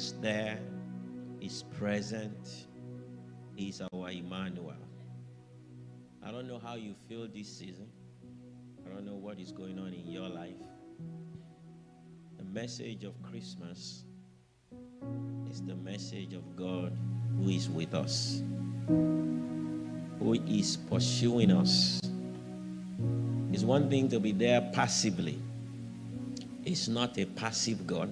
is there, is present, is our Emmanuel. I don't know how you feel this season. I don't know what is going on in your life. The message of Christmas is the message of God who is with us, who is pursuing us. It's one thing to be there passively. It's not a passive God.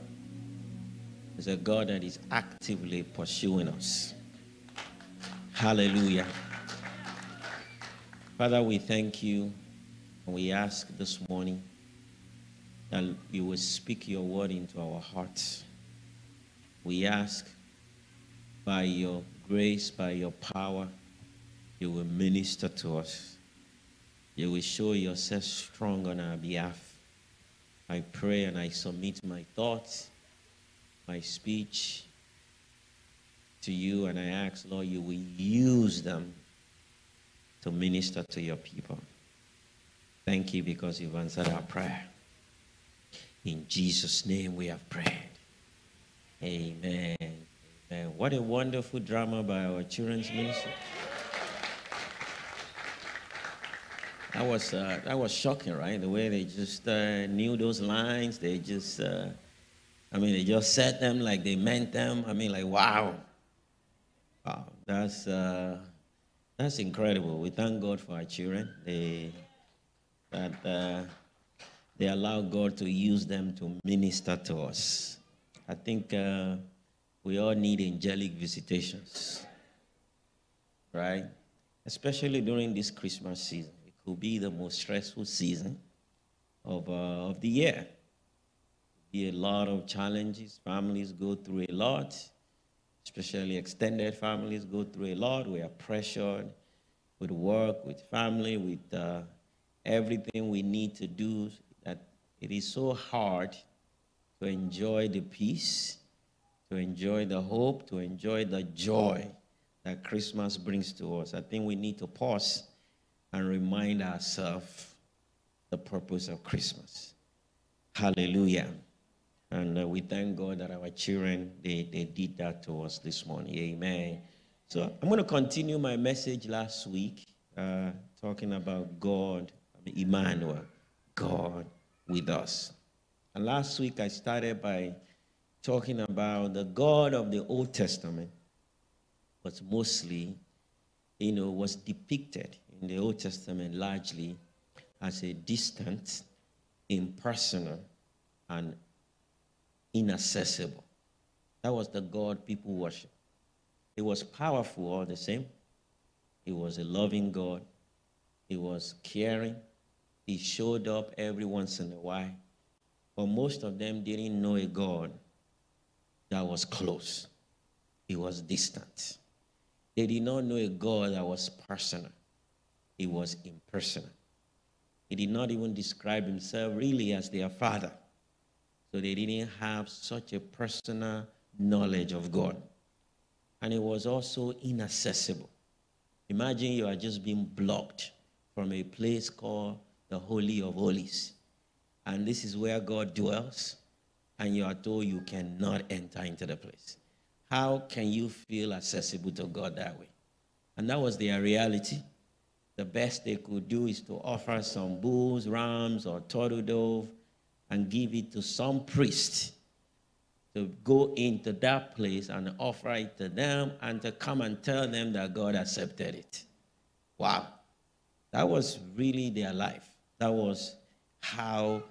It's a God that is actively pursuing us. Hallelujah. Father, we thank you, and we ask this morning that you will speak your word into our hearts. We ask by your grace, by your power, you will minister to us. You will show yourself strong on our behalf. I pray and I submit my thoughts, my speech to you, and I ask, Lord, you will use them to minister to your people. Thank you because you've answered our prayer. In Jesus' name we have prayed. Amen. Amen. What a wonderful drama by our children's ministry. That was shocking, right? The way they just knew those lines. They just, they just said them like they meant them. Like, wow. Wow, that's incredible. We thank God for our children. They allow God to use them to minister to us. I think we all need angelic visitations, right? Especially during this Christmas season. It could be the most stressful season of the year. Be a lot of challenges. Families go through a lot. Especially extended families go through a lot. We are pressured with work, with family, with everything we need to do. That it is so hard to enjoy the peace, to enjoy the hope, to enjoy the joy that Christmas brings to us. I think we need to pause and remind ourselves the purpose of Christmas. Hallelujah. And we thank God that our children, they did that to us this morning. Amen. So I'm going to continue my message last week, talking about God, Emmanuel, God with us. And last week I started by talking about the God of the Old Testament was mostly, was depicted in the Old Testament largely as a distant, impersonal, and inaccessible. That was the God people worship. It was powerful all the same. It was a loving God. It was caring. He showed up every once in a while. But most of them didn't know a God that was close. He was distant. They did not know a God that was personal. He was impersonal. He did not even describe himself really as their father. So they didn't have such a personal knowledge of God. And it was also inaccessible. Imagine you are just being blocked from a place called the Holy of Holies. And this is where God dwells, and you are told you cannot enter into the place. How can you feel accessible to God that way? And that was their reality. The best they could do is to offer some bulls, rams, or turtle dove, and give it to some priest to go into that place and offer it to them and to come and tell them that God accepted it. Wow. That was really their life. That was how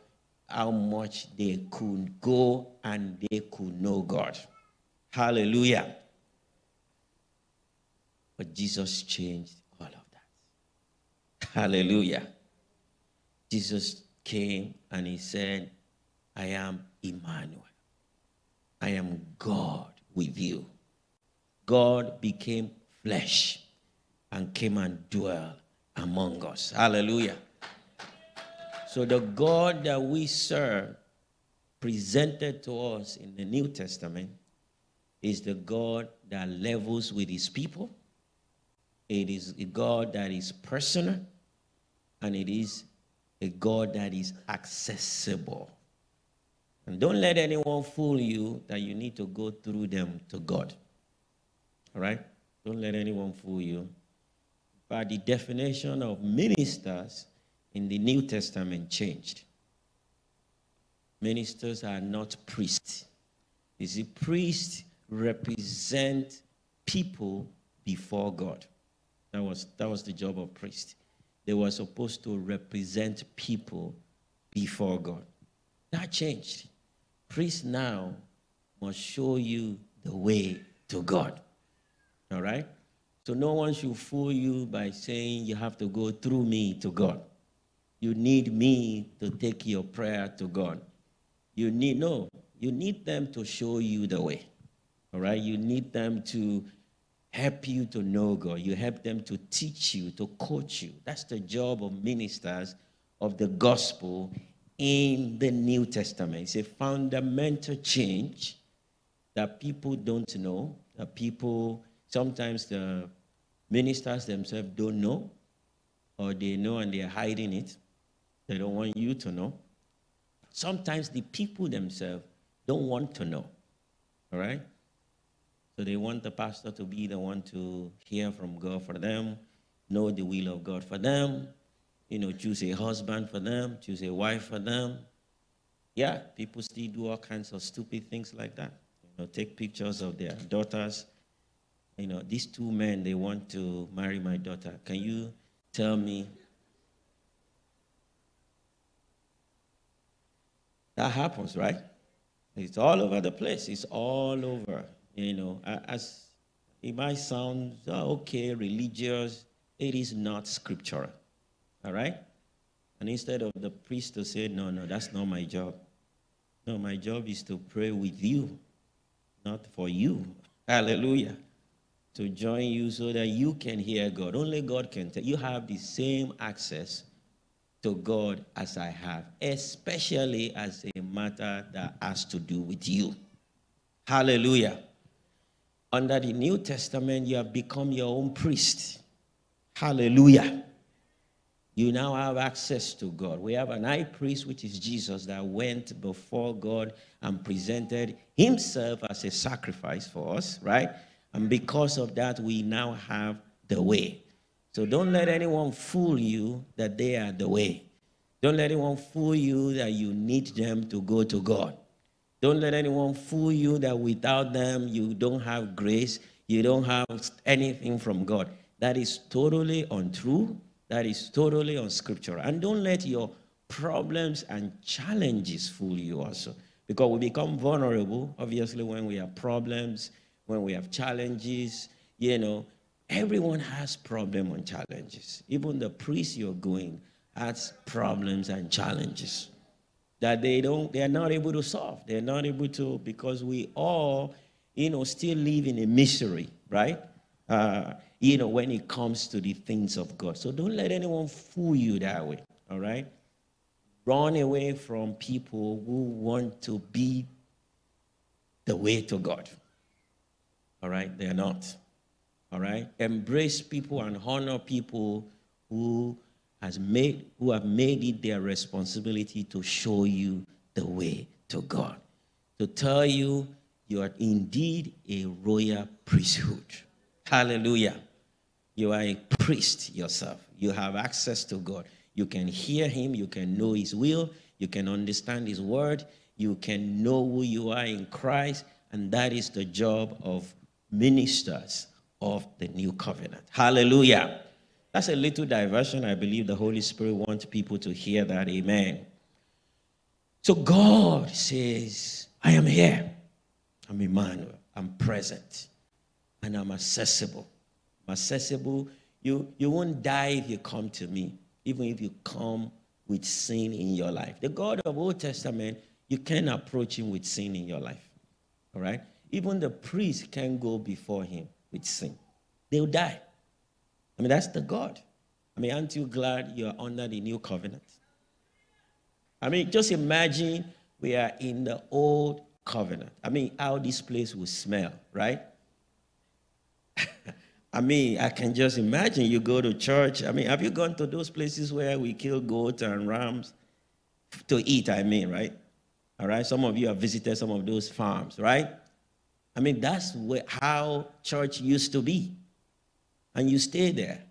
much they could go and they could know God. Hallelujah. But Jesus changed all of that. Hallelujah. Jesus came and he said, I am Emmanuel. I am God with you. God became flesh and came and dwelt among us. Hallelujah. So the God that we serve presented to us in the New Testament is the God that levels with his people. It is a God that is personal, and it is a God that is accessible. And don't let anyone fool you that you need to go through them to God. All right? Don't let anyone fool you. But the definition of ministers in the New Testament changed. Ministers are not priests. You see, priests represent people before God. That was the job of priests. They were supposed to represent people before God. That changed. Priests now must show you the way to God. All right? So no one should fool you by saying you have to go through me to God. You need me to take your prayer to God. You need them to show you the way. All right? You need them to help you to know God. You help them to teach you, to coach you. That's the job of ministers of the gospel in the New Testament. It's a fundamental change that people don't know, that people, sometimes the ministers themselves don't know, or they know and they're hiding it. They don't want you to know. Sometimes the people themselves don't want to know, all right? So they want the pastor to be the one to hear from God for them, know the will of God for them, you know, choose a husband for them, choose a wife for them. Yeah, people still do all kinds of stupid things like that. You know, take pictures of their daughters. You know, these two men, they want to marry my daughter. Can you tell me? That happens, right? It's all over the place. It's all over. You know, as it might sound, okay, religious, it is not scriptural, all right? And instead of the priest to say, no, no, that's not my job. No, my job is to pray with you, not for you. Hallelujah. To join you so that you can hear God. Only God can tell you. Have the same access to God as I have, especially as a matter that has to do with you. Hallelujah. Under the New Testament, you have become your own priest. Hallelujah. You now have access to God. We have an high priest, which is Jesus, that went before God and presented himself as a sacrifice for us, right? And because of that, we now have the way. So don't let anyone fool you that they are the way. Don't let anyone fool you that you need them to go to God. Don't let anyone fool you that without them, you don't have grace, you don't have anything from God. That is totally untrue. That is totally unscriptural. And don't let your problems and challenges fool you also. Because we become vulnerable, obviously, when we have problems, when we have challenges. You know, everyone has problems and challenges. Even the priest you're going has problems and challenges that they are not able to solve. They're not able to, because we all, you know, still live in a misery, right? You know, when it comes to the things of God. So don't let anyone fool you that way, all right? Run away from people who want to be the way to God, all right? They are not, all right? Embrace people and honor people who have made it their responsibility to show you the way to God, to tell you you are indeed a royal priesthood. Hallelujah. You are a priest yourself. You have access to God. You can hear him. You can know his will. You can understand his word. You can know who you are in Christ. And that is the job of ministers of the new covenant. Hallelujah. That's a little diversion. I believe the Holy Spirit wants people to hear that. Amen. So God says, I am here. I'm Emmanuel. I'm present. And I'm accessible. I'm accessible. You won't die if you come to me, even if you come with sin in your life. The God of Old Testament, you can approach him with sin in your life. All right? Even the priest can go before him with sin. They'll die. I mean, that's the God. I mean, aren't you glad you're under the new covenant? I mean, just imagine we are in the old covenant. I mean, how this place will smell, right? I mean, I can just imagine you go to church. I mean, have you gone to those places where we kill goats and rams to eat, I mean, right? All right, some of you have visited some of those farms, right? I mean, that's how church used to be. And you stay there,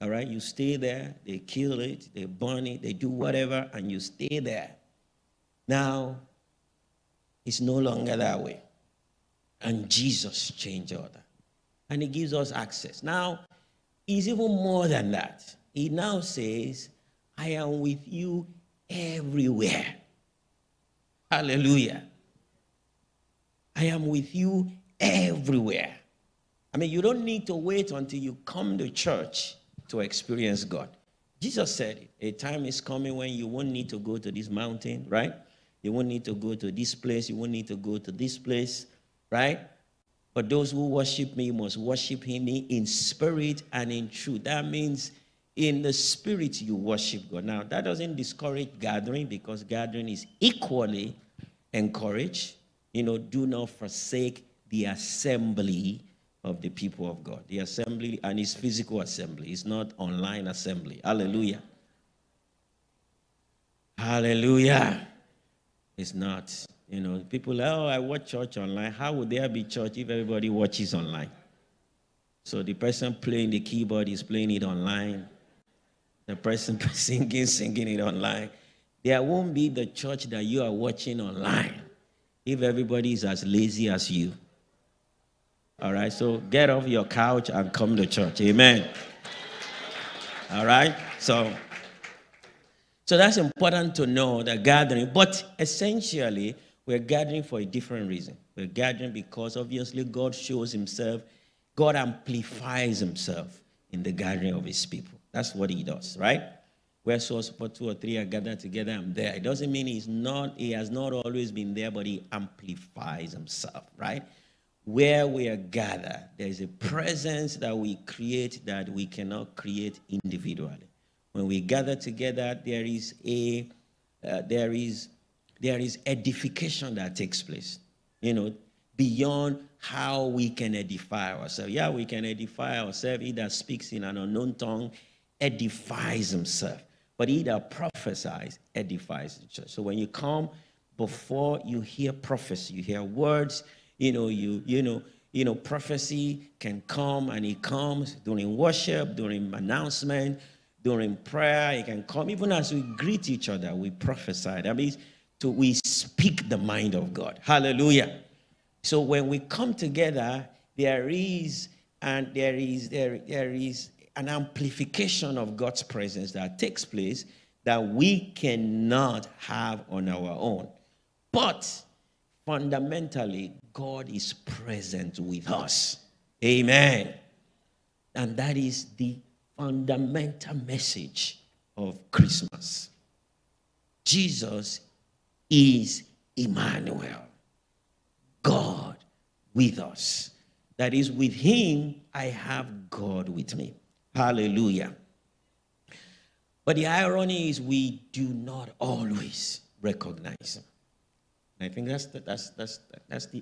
all right? You stay there, they kill it, they burn it, they do whatever, and you stay there. Now, it's no longer that way. And Jesus changed all that. And he gives us access. Now, he's even more than that. He now says, I am with you everywhere. Hallelujah. I am with you everywhere. I mean, you don't need to wait until you come to church to experience God. Jesus said it. A time is coming when you won't need to go to this mountain, right? You won't need to go to this place. You won't need to go to this place, right? But those who worship me must worship me in spirit and in truth. That means in the spirit you worship God. Now, that doesn't discourage gathering, because gathering is equally encouraged. You know, do not forsake the assembly of the people of God. The assembly, and it's physical assembly. It's not online assembly. Hallelujah. Hallelujah. It's not, you know, people, oh, I watch church online. How would there be church if everybody watches online? So the person playing the keyboard is playing it online. The person singing it online. There won't be the church that you are watching online if everybody is as lazy as you. All right, so get off your couch and come to church. Amen. All right, so that's important to know, the gathering. But essentially, we're gathering for a different reason. We're gathering because obviously God shows himself, God amplifies himself in the gathering of his people. That's what he does, right? Where two or three are gathered together, I'm there. It doesn't mean he has not always been there, but he amplifies himself, right? Where we are gathered, there is a presence that we create that we cannot create individually. When we gather together, there is edification that takes place, you know, beyond how we can edify ourselves. Yeah, we can edify ourselves. He that speaks in an unknown tongue edifies himself. But he that prophesies edifies the church. So when you come, before you hear prophecy, you hear words, you know, prophecy can come, and it comes during worship, during announcement, during prayer. It can come even as we greet each other, we prophesy. That means we speak the mind of God. Hallelujah. So when we come together, there is an amplification of God's presence that takes place that we cannot have on our own. But fundamentally, God is present with us. Amen. And that is the fundamental message of Christmas. Jesus is Emmanuel, God with us. That is, with him, I have God with me. Hallelujah. But the irony is we do not always recognize him. I think that's the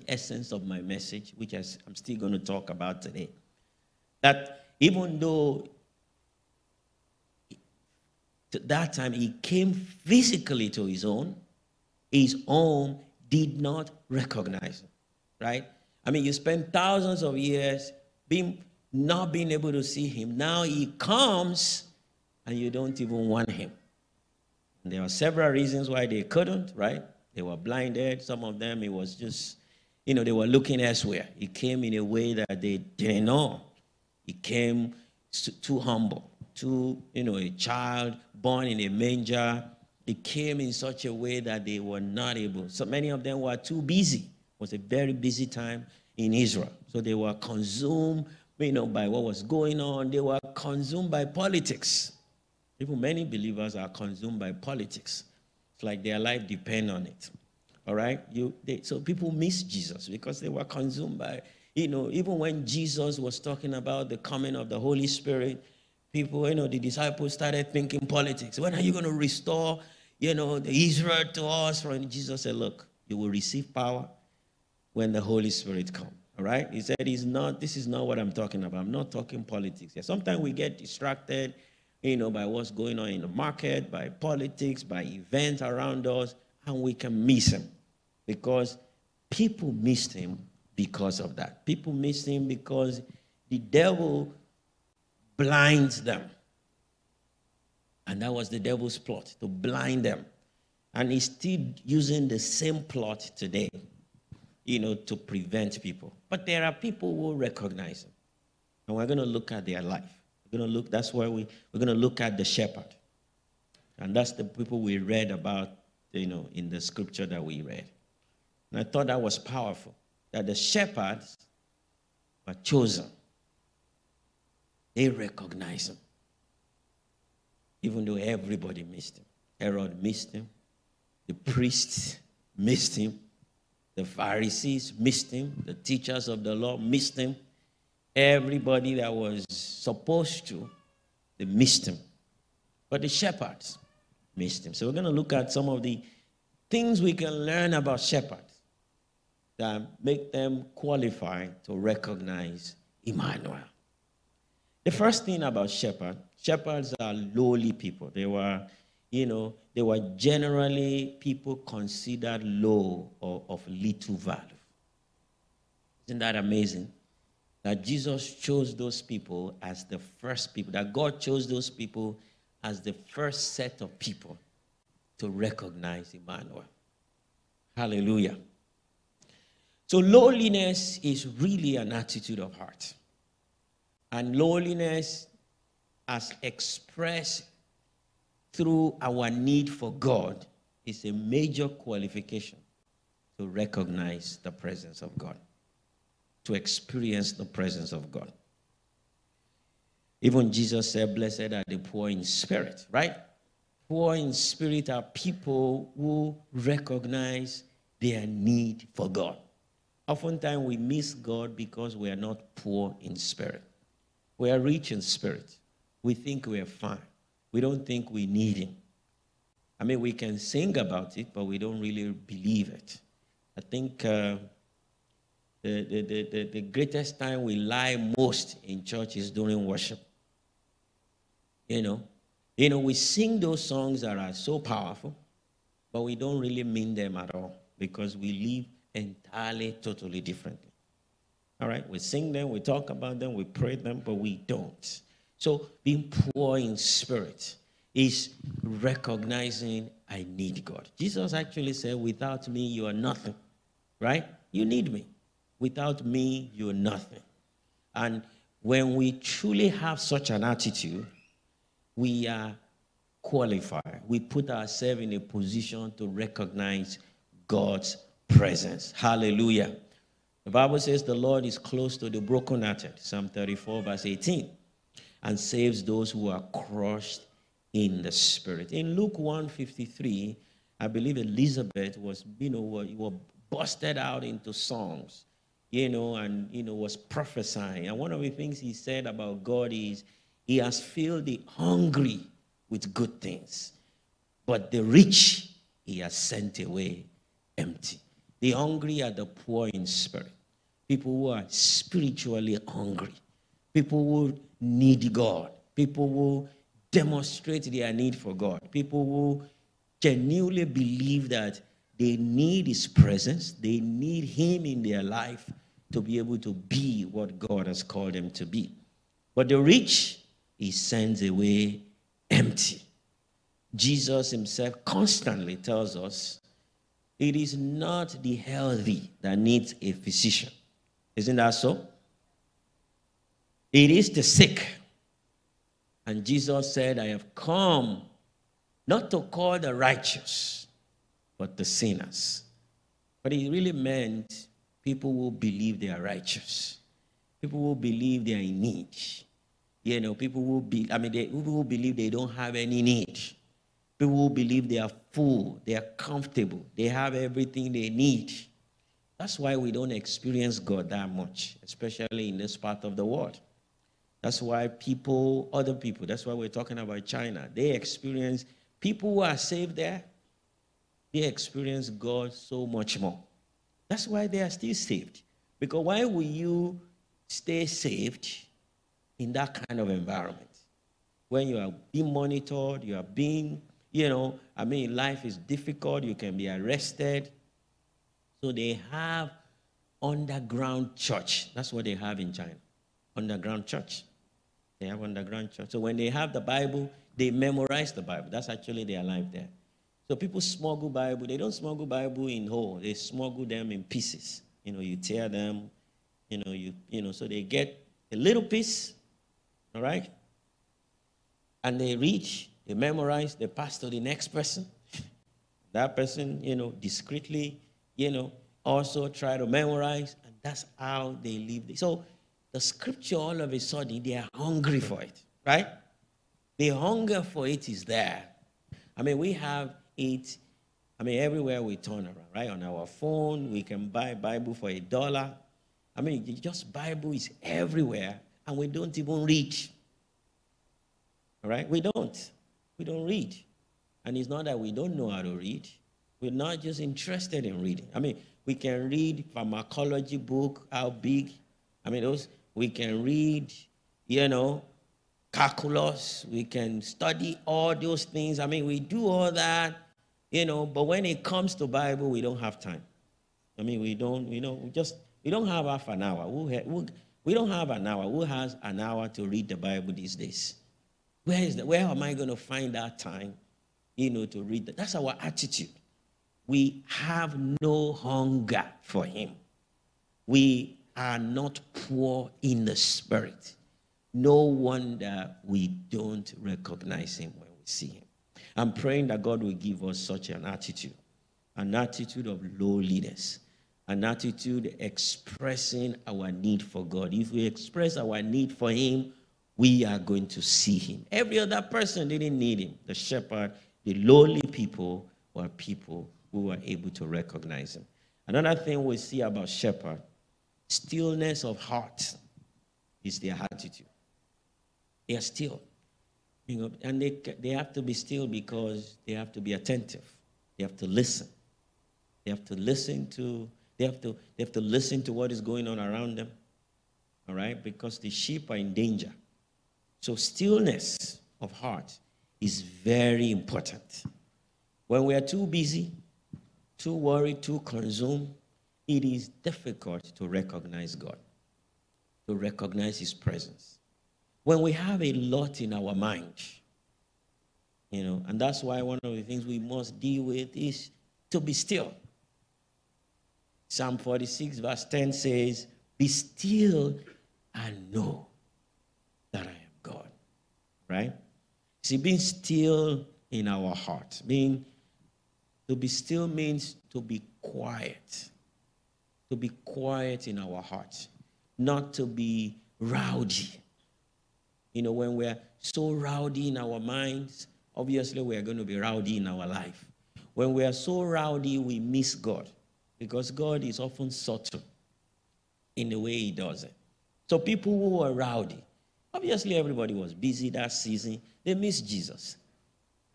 essence of my message, which I'm still going to talk about today. That even though at that time he came physically to his own did not recognize him, right? I mean, you spend thousands of years not being able to see him. Now he comes and you don't even want him. And there are several reasons why they couldn't, right? They were blinded. Some of them, it was just, you know, they were looking elsewhere. He came in a way that they didn't know. He came too humble, too, you know, a child born in a manger. He came in such a way that they were not able. So many of them were too busy. It was a very busy time in Israel. So they were consumed, you know, by what was going on. They were consumed by politics. Even many believers are consumed by politics. Like their life depend on it, all right? So people miss Jesus because they were consumed by, you know, even when Jesus was talking about the coming of the Holy Spirit, people, you know, the disciples started thinking politics. When are you going to restore, you know, the Israel to us? And Jesus said, look, you will receive power when the Holy Spirit comes, all right? He said, this is not what I'm talking about. I'm not talking politics. Yeah, sometimes we get distracted, you know, by what's going on in the market, by politics, by events around us, and we can miss him, because people missed him because of that. People missed him because the devil blinds them. And that was the devil's plot, to blind them. And he's still using the same plot today, you know, to prevent people. But there are people who recognize him. And we're going to look at their life. We're going to look, that's why we're going to look at the shepherd. And that's the people we read about, you know, in the scripture that we read. And I thought that was powerful, that the shepherds were chosen. They recognized him, even though everybody missed him. Herod missed him. The priests missed him. The Pharisees missed him. The teachers of the law missed him. Everybody that was supposed to, they missed him. But the shepherds missed him. So we're going to look at some of the things we can learn about shepherds that make them qualified to recognize Emmanuel. The first thing about shepherds are lowly people. They were, you know, they were generally people considered low or of little value. Isn't that amazing? That Jesus chose those people as the first people, that God chose those people as the first set of people to recognize Emmanuel. Hallelujah. So lowliness is really an attitude of heart. And lowliness as expressed through our need for God is a major qualification to recognize the presence of God, to experience the presence of God. Even Jesus said, blessed are the poor in spirit, right? Poor in spirit are people who recognize their need for God. Oftentimes we miss God because we are not poor in spirit. We are rich in spirit. We think we are fine. We don't think we need him. I mean, we can sing about it, but we don't really believe it. I think the greatest time we lie most in church is during worship. You know, we sing those songs that are so powerful, but we don't really mean them at all because we live entirely, totally differently. All right, we sing them, we talk about them, we pray them, but we don't. So being poor in spirit is recognizing I need God. Jesus actually said, without me, you are nothing, right? You need me. Without me, you are nothing. And when we truly have such an attitude, we are qualified. We put ourselves in a position to recognize God's presence. Hallelujah. The Bible says the Lord is close to the brokenhearted, Psalm 34, verse 18, and saves those who are crushed in the spirit. In Luke 1:53, I believe Elizabeth was, you know, were busted out into songs, you know, and, you know, was prophesying. And one of the things he said about God is, he has filled the hungry with good things, but the rich he has sent away empty. The hungry are the poor in spirit. People who are spiritually hungry. People who need God. People who demonstrate their need for God. People who genuinely believe that they need his presence. They need him in their life to be able to be what God has called them to be. But the rich, he sends away empty. Jesus himself constantly tells us, it is not the healthy that needs a physician. Isn't that so? It is the sick. And Jesus said, I have come not to call the righteous, but the sinners. But he really meant people who believe they are righteous. People who believe they are in need. You know, people who people who believe they don't have any need. People who believe they are full, they are comfortable, they have everything they need. That's why we don't experience God that much, especially in this part of the world. That's why other people, that's why we're talking about China. They experience, people who are saved there, they experience God so much more. That's why they are still saved. Because why will you stay saved in that kind of environment? When you are being monitored, you are being you know, I mean, life is difficult. You can be arrested. So they have underground church. That's what they have in China, underground church. They have underground church. So when they have the Bible, they memorize the Bible. That's actually their life there. So people smuggle Bible. They don't smuggle Bible in whole. They smuggle them in pieces. You know, you tear them. You know, so they get a little piece, all right? And they read, they memorize, they pass to the next person. That person, you know, discreetly, you know, also try to memorize, and that's how they live. So the scripture, all of a sudden, they are hungry for it, right? The hunger for it is there. I mean, we have it, I mean, everywhere we turn around, right? On our phone, we can buy Bible for $1. I mean, just Bible is everywhere, and we don't even read. All right? We don't read. And it's not that we don't know how to read. We're not just interested in reading. I mean, we can read pharmacology book, how big. I mean, those, we can read, you know, calculus. We can study all those things. I mean, we do all that, you know, but when it comes to Bible, we don't have time. I mean, we don't, you know, we don't have half an hour. We don't have an hour. Who has an hour to read the Bible these days? Where am I going to find that time, you know, to read that? That's our attitude. We have no hunger for him. We are not poor in the spirit. No wonder we don't recognize him when we see him. I'm praying that God will give us such an attitude of lowliness, an attitude expressing our need for God. If we express our need for him, we are going to see him. Every other person didn't need him. The shepherd, the lowly people were people who were able to recognize him. Another thing we see about shepherd, stillness of heart is their attitude. They are still, you know, and they have to be still because they have to be attentive. They have to listen. They have to listen to, they have to listen to what is going on around them, all right? Because the sheep are in danger. So stillness of heart is very important. When we are too busy, too worried, too consumed, it is difficult to recognize God, to recognize his presence. When we have a lot in our mind, you know, and that's why one of the things we must deal with is to be still. Psalm 46 verse 10 says, "Be still and know that I am God," right? See, being still in our heart, to be still means to be quiet in our heart, not to be rowdy. You know, when we're so rowdy in our minds, obviously we're going to be rowdy in our life. When we are so rowdy, we miss God, because God is often subtle in the way he does it. So people who were rowdy, obviously, everybody was busy that season. They missed Jesus.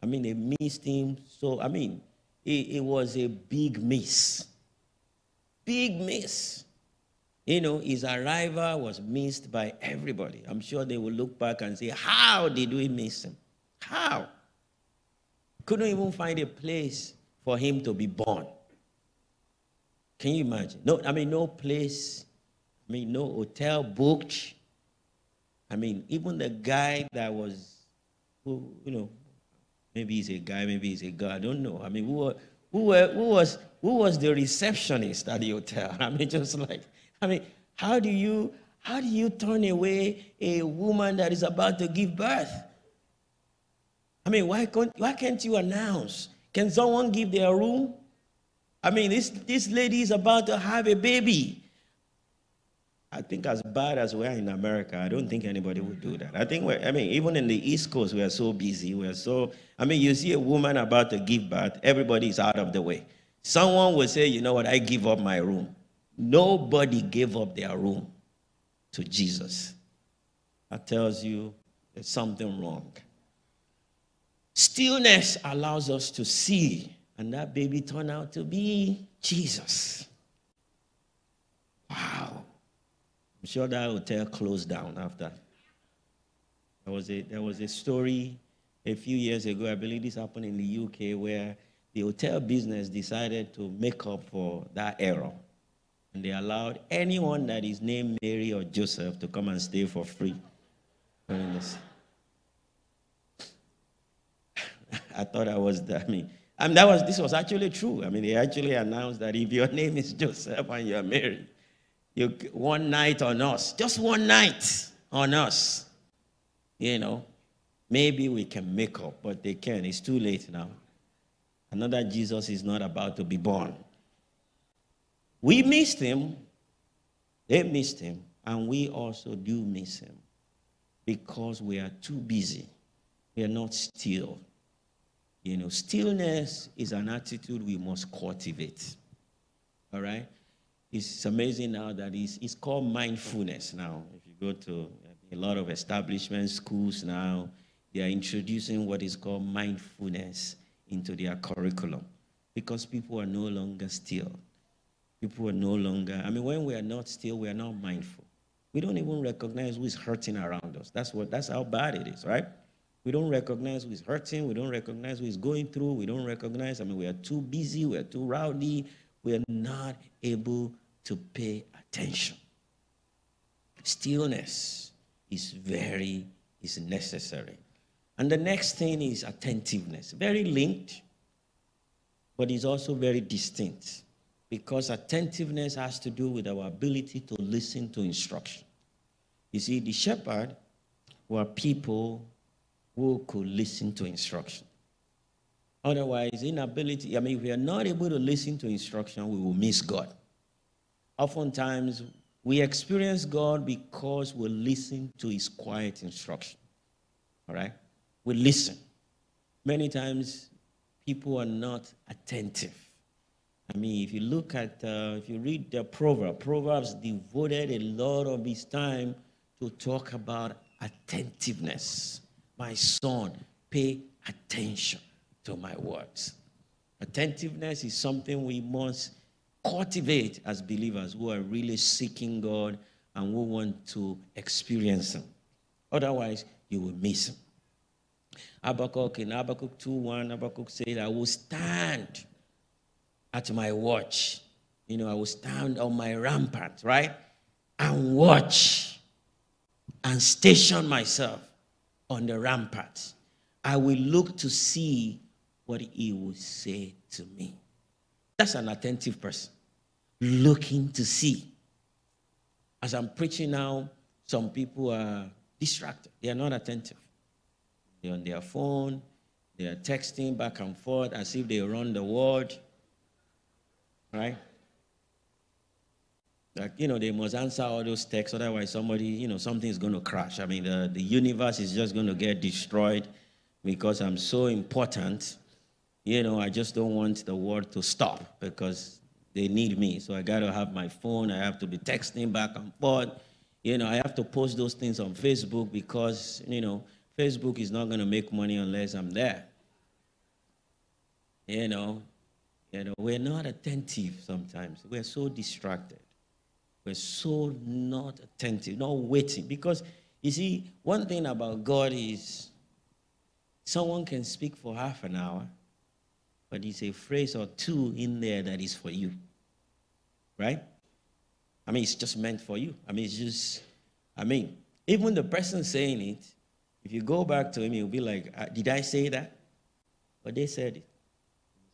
I mean, they missed him. So, I mean, it was a big miss. Big miss. You know, his arrival was missed by everybody. I'm sure they will look back and say, how did we miss him? How? Couldn't even find a place for him to be born. Can you imagine? No, I mean, no place. I mean, no hotel booked. I mean, even the guy that was, who, you know, maybe he's a guy, maybe he's a girl, I don't know. I mean, who was the receptionist at the hotel? I mean, just like, I mean, how do you turn away a woman that is about to give birth? I mean, why can't you announce? Can someone give their room? I mean, this lady is about to have a baby. I think as bad as we are in America, I don't think anybody would do that. I think, even in the East Coast, we are so busy. You see a woman about to give birth, everybody is out of the way. Someone will say, you know what, I give up my room. Nobody gave up their room to Jesus. That tells you there's something wrong. Stillness allows us to see, and that baby turned out to be Jesus. Wow. I'm sure that hotel closed down after. There was a story a few years ago. I believe this happened in the UK, where the hotel business decided to make up for that error. And they allowed anyone that is named Mary or Joseph to come and stay for free. I thought I was, this was actually true. I mean, they actually announced that if your name is Joseph and you're Mary, one night on us, just one night on us, you know, maybe we can make up, but they can't. It's too late now. Another Jesus is not about to be born. We missed him. They missed him. And we also do miss him because we are too busy. We are not still. You know, stillness is an attitude we must cultivate. All right? It's amazing now that it's called mindfulness now. If you go to a lot of establishment schools now, they are introducing what is called mindfulness into their curriculum because people are no longer still. People are no longer, I mean, when we are not still, we are not mindful. We don't even recognize who is hurting around us. That's how bad it is, right? We don't recognize who is hurting. We don't recognize who is going through. We don't recognize, I mean, we are too busy. We are too rowdy. We are not able to pay attention. Stillness is necessary. And the next thing is attentiveness. Very linked, but it's also very distinct, because attentiveness has to do with our ability to listen to instruction. You see, the shepherds were people who could listen to instruction. Otherwise, inability, I mean, if we are not able to listen to instruction, we will miss God. Oftentimes, we experience God because we listen to his quiet instruction. All right? We listen. Many times, people are not attentive. I mean, if you look at, if you read the Proverbs devoted a lot of his time to talk about attentiveness. My son, pay attention to my words. Attentiveness is something we must cultivate as believers who are really seeking God and who want to experience him. Otherwise, you will miss him. Habakkuk, in Habakkuk 2:1, Habakkuk said, I will stand at my watch, you know, I will stand on my rampart, right? And watch and station myself on the rampart. I will look to see what he will say to me. That's an attentive person, looking to see. As I'm preaching now, some people are distracted. They are not attentive. They're on their phone. They are texting back and forth as if they run the world. Right? Like, you know, they must answer all those texts, otherwise somebody, you know, something's going to crash. I mean, the universe is just going to get destroyed because I'm so important. You know, I just don't want the world to stop because they need me. So I got to have my phone. I have to be texting back and forth. You know, I have to post those things on Facebook because, you know, Facebook is not going to make money unless I'm there. You know. You know, we're not attentive sometimes. We're so distracted. We're so not attentive, not waiting. Because, you see, one thing about God is someone can speak for half an hour, but it's a phrase or two in there that is for you, right? I mean, it's just meant for you. I mean, it's just, I mean, even the person saying it, if you go back to him, you'll be like, did I say that? But they said it.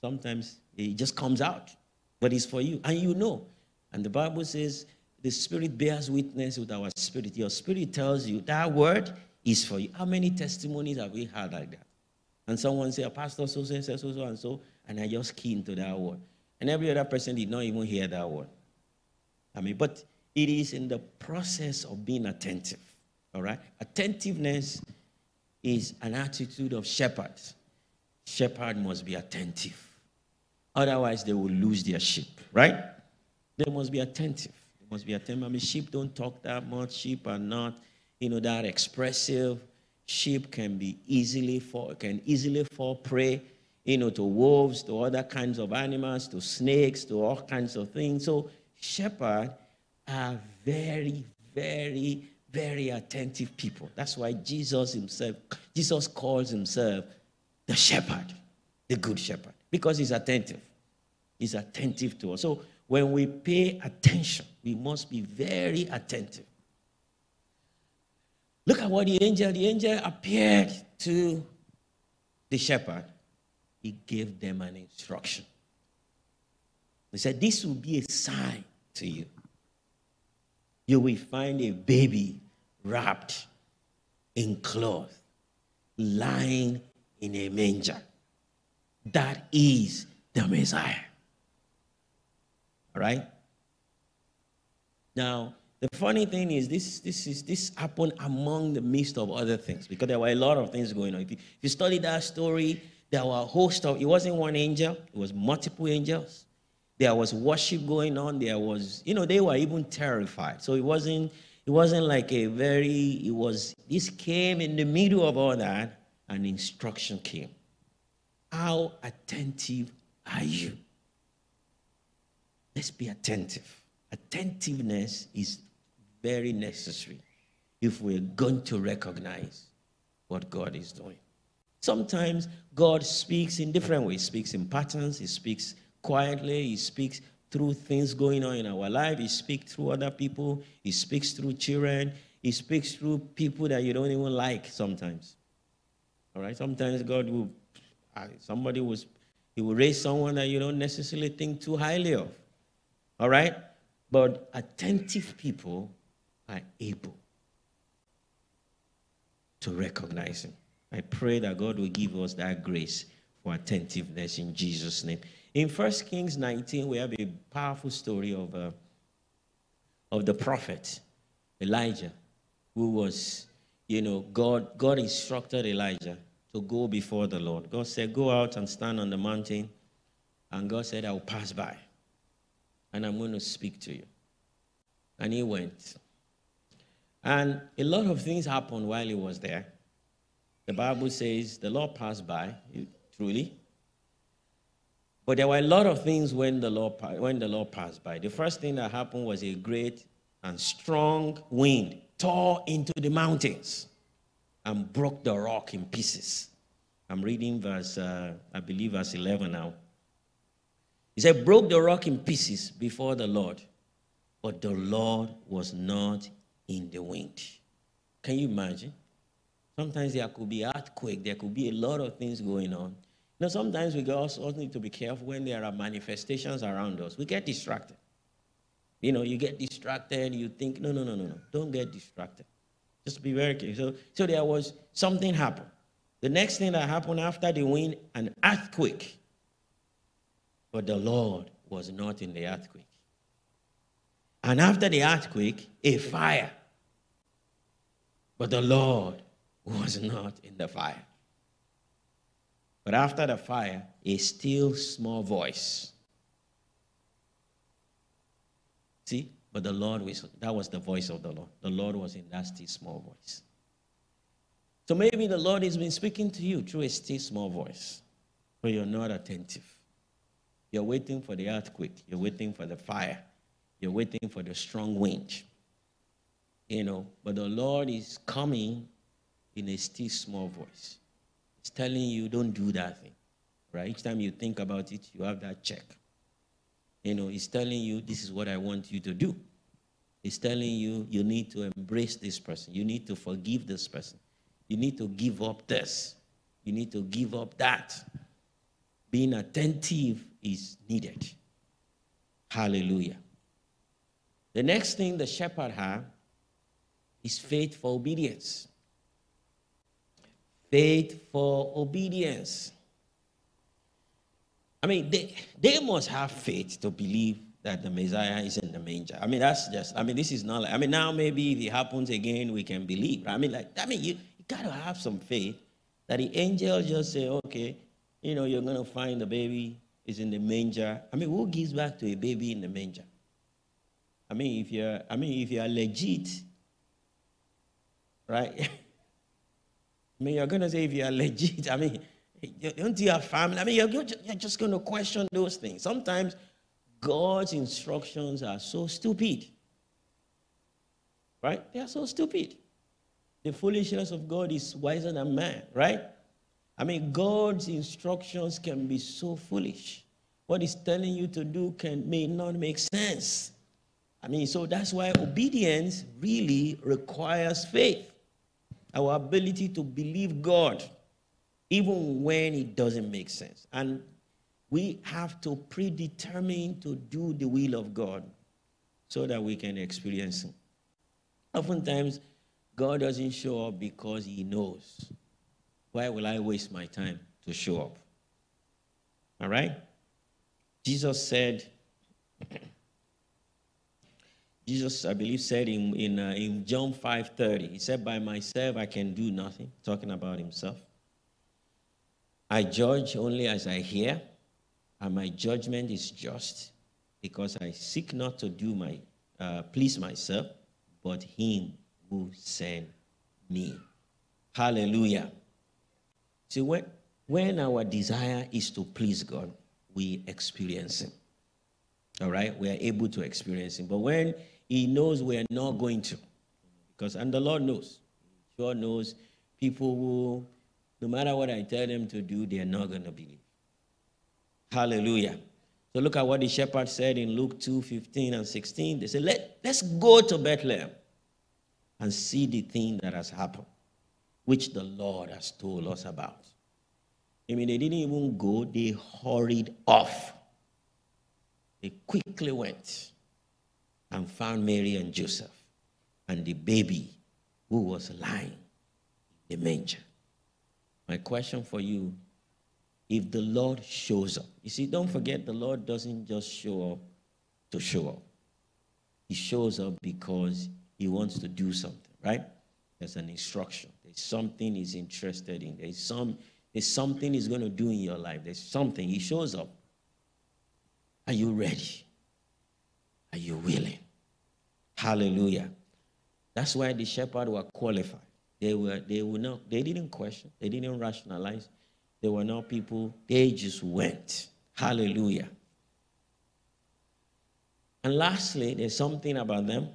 Sometimes it just comes out, but it's for you, and you know. And the Bible says, the Spirit bears witness with our spirit. Your spirit tells you that word is for you. How many testimonies have we had like that? And someone say, a pastor so-so, so-so, and so, and I just key into that word. And every other person did not even hear that word. I mean, but it is in the process of being attentive, all right? Attentiveness is an attitude of shepherds. Shepherd must be attentive. Otherwise, they will lose their sheep, right? They must be attentive. They must be attentive. I mean, sheep don't talk that much. Sheep are not, you know, that expressive. Sheep can be easily fall prey, you know, to wolves, to other kinds of animals, to snakes, to all kinds of things. So shepherds are very, very, very attentive people. That's why Jesus calls himself the shepherd, the good shepherd, because he's attentive. He's attentive to us. So when we pay attention, we must be very attentive. Look at what the angel appeared to the shepherd. He gave them an instruction. He said, this will be a sign to you. You will find a baby wrapped in cloth, lying in a manger. That is the Messiah. All right? Now, the funny thing is, this happened among the midst of other things, because there were a lot of things going on. If you study that story, there were a host of, it wasn't one angel, it was multiple angels. There was worship going on. There was, you know, they were even terrified. So it wasn't like a very, it was, this came in the middle of all that, an instruction came. How attentive are you? Let's be attentive. Attentiveness is very necessary if we're going to recognize what God is doing. Sometimes God speaks in different ways. He speaks in patterns. He speaks quietly. He speaks through things going on in our life. He speaks through other people. He speaks through children. He speaks through people that you don't even like sometimes. All right? Sometimes God will, he will raise someone that you don't necessarily think too highly of. All right? But attentive people are able to recognize him. I pray that God will give us that grace for attentiveness in Jesus' name. In 1 Kings 19, we have a powerful story of the prophet Elijah, who was, you know, God instructed Elijah to go before the Lord. God said, go out and stand on the mountain. And God said, I will pass by, and I'm going to speak to you. And he went. And a lot of things happened while he was there. The Bible says the Lord passed by, truly. But there were a lot of things when the Lord passed by. The first thing that happened was a great and strong wind tore into the mountains and broke the rock in pieces. I'm reading verse 11 now. He said, broke the rock in pieces before the Lord, but the Lord was not in the wind. Can you imagine? Sometimes there could be earthquake. There could be a lot of things going on. You know, sometimes we also need to be careful when there are manifestations around us. We get distracted. You know, you get distracted. You think, no. Don't get distracted. Just be very careful. So there was something happened. The next thing that happened after the wind, an earthquake. But the Lord was not in the earthquake. And after the earthquake, a fire. But the Lord was not in the fire. But after the fire, a still small voice. See? But the Lord whistled. That was the voice of the Lord. The Lord was in that still small voice. So maybe the Lord has been speaking to you through a still small voice, but you're not attentive. You're waiting for the earthquake. You're waiting for the fire. You're waiting for the strong wind. You know, but the Lord is coming in a still small voice. It's telling you, don't do that thing. Right? Each time you think about it, you have that check. You know, it's telling you, this is what I want you to do. It's telling you, you need to embrace this person. You need to forgive this person. You need to give up this. You need to give up that. Being attentive is needed. Hallelujah. The next thing the shepherd had is faithful obedience. Faithful obedience. I mean, they must have faith to believe that the Messiah is in the manger. I mean, that's just, I mean, this is not like, I mean, now maybe if it happens again, we can believe. Right? I mean, like, I mean, you got to have some faith that the angel just say, okay, you know, you're going to find the baby is in the manger. I mean, who gives back to a baby in the manger? I mean, if you're legit, right? I mean, you're going to say if you're legit. I mean, don't you have family? I mean, you're just going to question those things. Sometimes God's instructions are so stupid. right? They are so stupid. The foolishness of God is wiser than man, right? I mean, God's instructions can be so foolish. What he's telling you to do may not make sense. I mean, so that's why obedience really requires faith. Our ability to believe God, even when it doesn't make sense. And we have to predetermine to do the will of God so that we can experience him. Oftentimes, God doesn't show up because he knows. Why will I waste my time to show up? All right? Jesus, I believe, said in John 5:30, he said, by myself I can do nothing, talking about himself. I judge only as I hear, and my judgment is just, because I seek not to do please myself, but him who sent me. Hallelujah. See, when our desire is to please God, we experience him. All right? We are able to experience him. But when he knows we are not going to, and the Lord knows, he sure knows people who, no matter what I tell them to do, they are not going to believe. Hallelujah. So look at what the shepherd said in Luke 2:15 and 16. They said, let's go to Bethlehem and see the thing that has happened, which the Lord has told us about. I mean, they didn't even go. They hurried off. They quickly went and found Mary and Joseph and the baby who was lying in the manger. My question for you, if the Lord shows up, you see, don't forget the Lord doesn't just show up to show up. He shows up because he wants to do something, right? There's an instruction. There's something he's interested in. There's something he's going to do in your life. There's something. He shows up. Are you ready? Are you willing? Hallelujah. That's why the shepherds were qualified. They didn't question. They didn't rationalize. They were not people. They just went. Hallelujah. And lastly, there's something about them.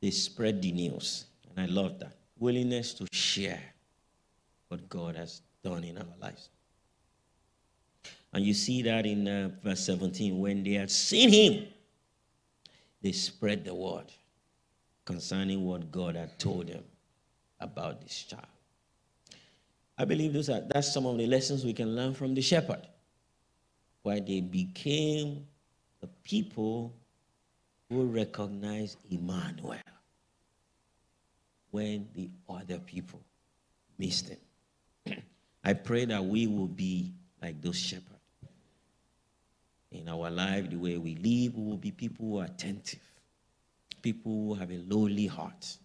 They spread the news. And I love that. Willingness to share what God has done in our lives. And you see that in verse 17. When they had seen him, they spread the word concerning what God had told them about this child. I believe that's some of the lessons we can learn from the shepherd. Why they became the people who recognized Emmanuel when the other people missed him. I pray that we will be like those shepherds. In our life, the way we live, we will be people who are attentive, people who have a lowly heart,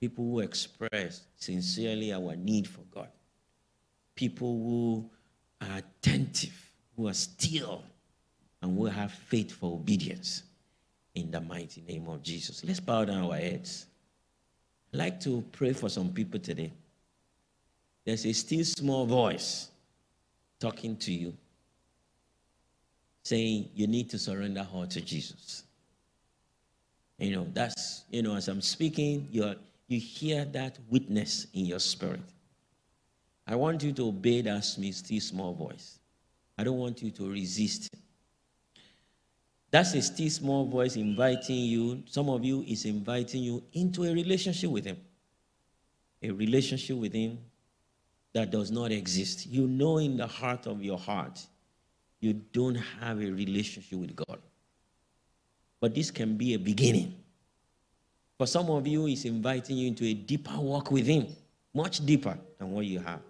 people who express sincerely our need for God, people who are attentive, who are still, and who have faith for obedience. In the mighty name of Jesus. Let's bow down our heads. I'd like to pray for some people today. There's a still small voice talking to you, saying you need to surrender all to Jesus. You know, that's, you know, as I'm speaking, you hear that witness in your spirit. I want you to obey that still small voice. I don't want you to resist. That's a still small voice inviting you. Some of you is inviting you into a relationship with him. A relationship with him that does not exist. You know in the heart of your heart, you don't have a relationship with God. But this can be a beginning. For some of you, it's inviting you into a deeper walk with him, much deeper than what you have.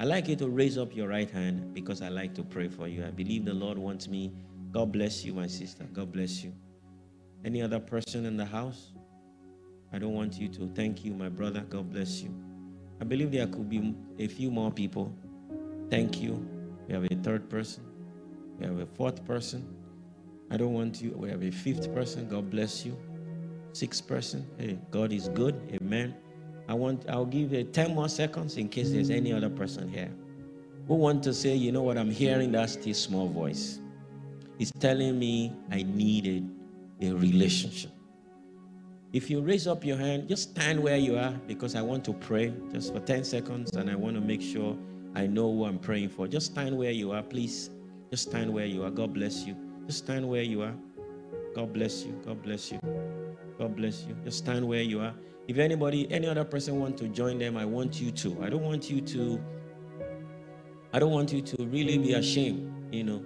I'd like you to raise up your right hand because I like to pray for you. I believe the Lord wants me. God bless you, my sister. God bless you. Any other person in the house? I don't want you to. Thank you, my brother. God bless you. I believe there could be a few more people. Thank you. We have a third person. We have a fourth person. I don't want you. We have a fifth person. God bless you. Sixth person. Hey, God is good. Amen. I'll give it 10 more seconds in case there's any other person here who want to say, you know what, I'm hearing that still small voice. It's telling me I needed a relationship. If you raise up your hand, just stand where you are, because I want to pray just for 10 seconds and I want to make sure I know who I'm praying for. Just stand where you are, please. Just stand where you are. God bless you. Just stand where you are. God bless you. God bless you. God bless you. Just stand where you are. If anybody, any other person want to join them, I want you to. I don't want you to really be ashamed, you know.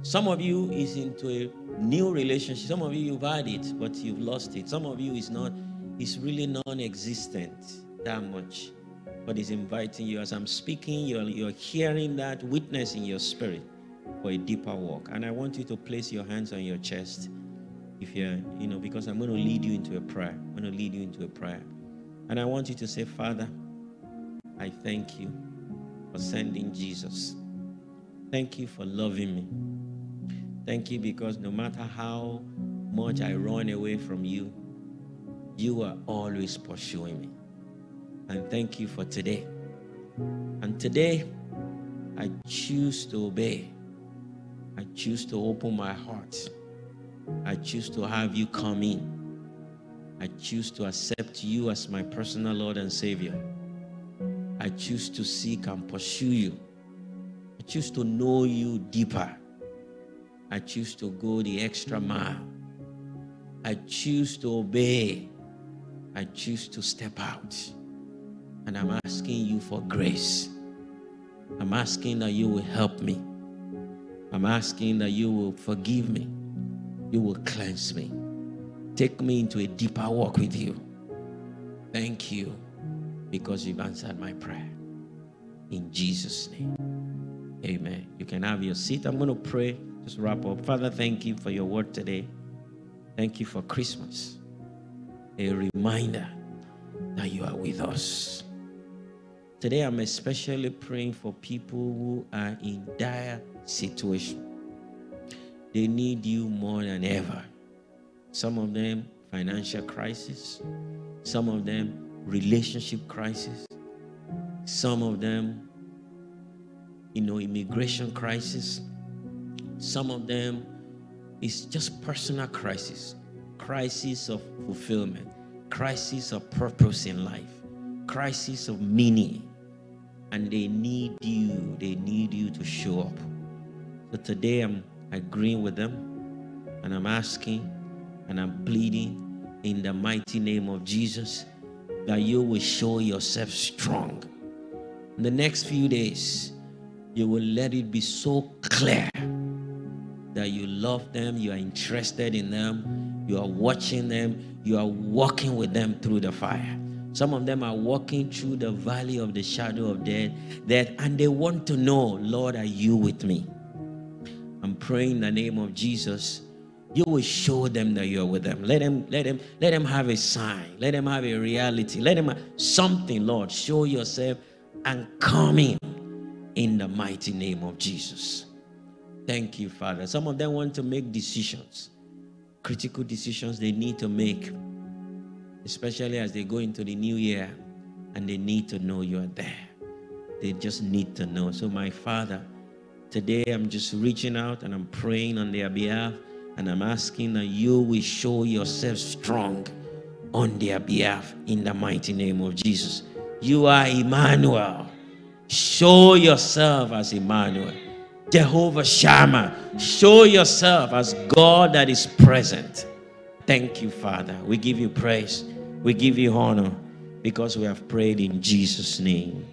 Some of you is into a new relationship. Some of you, you've had it, but you've lost it. Some of you is not, it's really non-existent that much. But it's inviting you. As I'm speaking, you're hearing that witness in your spirit for a deeper walk. And I want you to place your hands on your chest. If you're, you know, because I'm going to lead you into a prayer. I'm going to lead you into a prayer. And I want you to say, Father, I thank you for sending Jesus. Thank you for loving me. Thank you because no matter how much I run away from you, you are always pursuing me. And thank you for today. And today, I choose to obey. I choose to open my heart. I choose to have you come in. I choose to accept you as my personal Lord and Savior. I choose to seek and pursue you. I choose to know you deeper. I choose to go the extra mile. I choose to obey. I choose to step out. And I'm asking you for grace. I'm asking that you will help me. I'm asking that you will forgive me. You will cleanse me. Take me into a deeper walk with you. Thank you because you've answered my prayer. In Jesus' name. Amen. You can have your seat. I'm going to pray. Just wrap up. Father, thank you for your word today. Thank you for Christmas. A reminder that you are with us. Today, I'm especially praying for people who are in dire situation. They need you more than ever. Some of them, financial crisis. Some of them, relationship crisis. Some of them, you know, immigration crisis. Some of them, it's just personal crisis. Crisis of fulfillment. Crisis of purpose in life. Crisis of meaning. And they need you. They need you to show up. So today, I'm agreeing with them, and I'm asking and I'm pleading in the mighty name of Jesus that you will show yourself strong. In the next few days, you will let it be so clear that you love them, you are interested in them, you are watching them, you are walking with them through the fire. Some of them are walking through the valley of the shadow of death, and they want to know, Lord, are you with me? I'm praying in the name of Jesus, you will show them that you're with them. Let them have a sign. Let them have a reality. Let them have something, Lord. Show yourself and come in the mighty name of Jesus. Thank you, Father. Some of them want to make decisions, critical decisions they need to make, especially as they go into the new year, and they need to know you are there. They just need to know. So, my Father, today, I'm just reaching out and I'm praying on their behalf, and I'm asking that you will show yourself strong on their behalf in the mighty name of Jesus. You are Emmanuel. Show yourself as Emmanuel. Jehovah Shammah, show yourself as God that is present. Thank you, Father. We give you praise. We give you honor because we have prayed in Jesus' name.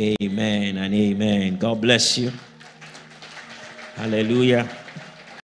Amen and amen. God bless you. Hallelujah.